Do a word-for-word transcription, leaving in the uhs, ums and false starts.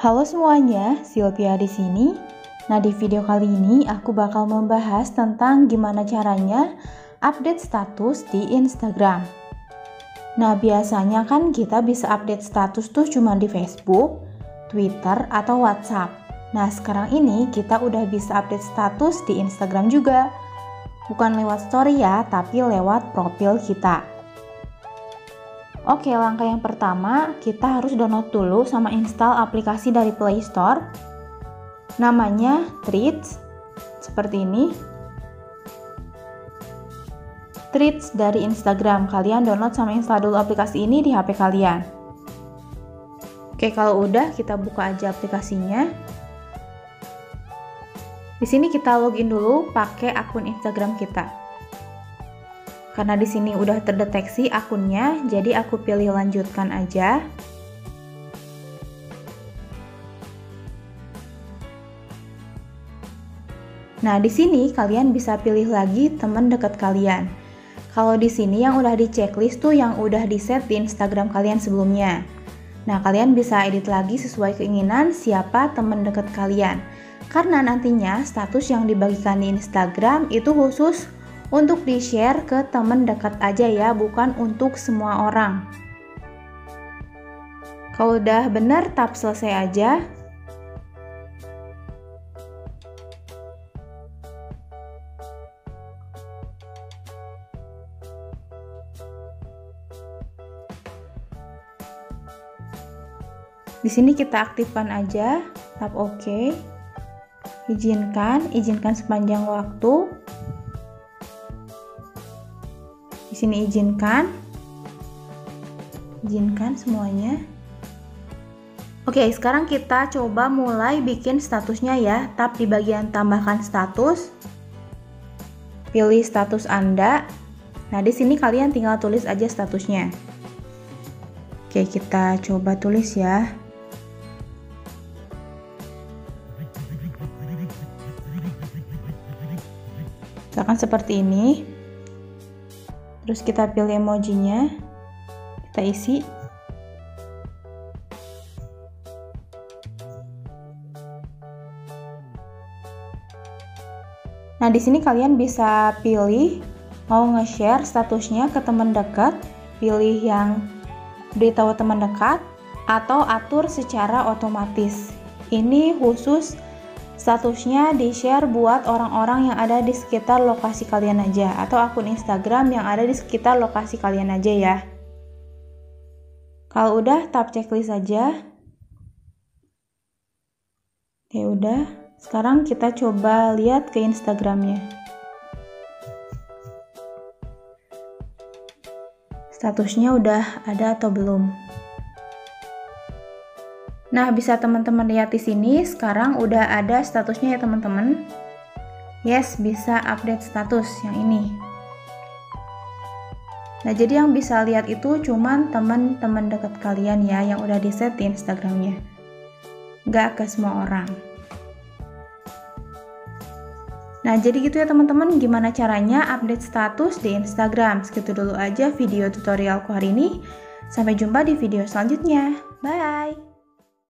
Halo semuanya, Sylvia di sini. Nah, di video kali ini aku bakal membahas tentang gimana caranya update status di Instagram. Nah, biasanya kan kita bisa update status tuh cuma di Facebook, Twitter, atau WhatsApp. Nah, sekarang ini kita udah bisa update status di Instagram juga. Bukan lewat story ya, tapi lewat profil kita. Oke, langkah yang pertama, kita harus download dulu sama install aplikasi dari Play Store. Namanya Threads, seperti ini. Threads dari Instagram. Kalian download sama install dulu aplikasi ini di H P kalian. Oke, kalau udah kita buka aja aplikasinya. Di sini kita login dulu pakai akun Instagram kita. Karena di sini udah terdeteksi akunnya, jadi aku pilih lanjutkan aja. Nah, di sini kalian bisa pilih lagi teman dekat kalian. Kalau di sini yang udah di checklist tuh yang udah di set di Instagram kalian sebelumnya. Nah, kalian bisa edit lagi sesuai keinginan siapa teman dekat kalian. Karena nantinya status yang dibagikan di Instagram itu khusus untuk di-share ke teman dekat aja ya, bukan untuk semua orang. Kalau udah bener, tap selesai aja. Di sini kita aktifkan aja, tap OK. Izinkan, izinkan sepanjang waktu. Di sini izinkan, izinkan semuanya. Oke, sekarang kita coba mulai bikin statusnya ya. Tap di bagian tambahkan status, pilih status Anda. Nah, di sini kalian tinggal tulis aja statusnya. Oke, kita coba tulis ya. Misalkan seperti ini. Terus kita pilih emojinya, kita isi. Nah, di sini kalian bisa pilih mau nge-share statusnya ke teman dekat, pilih yang beritahu teman dekat, atau atur secara otomatis. Ini khusus statusnya di-share buat orang-orang yang ada di sekitar lokasi kalian aja, atau akun Instagram yang ada di sekitar lokasi kalian aja ya. Kalau udah, tap checklist aja. Ya udah, sekarang kita coba lihat ke Instagramnya. Statusnya udah ada atau belum? Nah, bisa teman-teman lihat di sini, sekarang udah ada statusnya ya teman-teman. Yes, bisa update status yang ini. Nah, jadi yang bisa lihat itu cuman teman-teman dekat kalian ya, yang udah di-set di Instagramnya. Nggak ke semua orang. Nah, jadi gitu ya teman-teman, gimana caranya update status di Instagram. Segitu dulu aja video tutorialku hari ini. Sampai jumpa di video selanjutnya. Bye!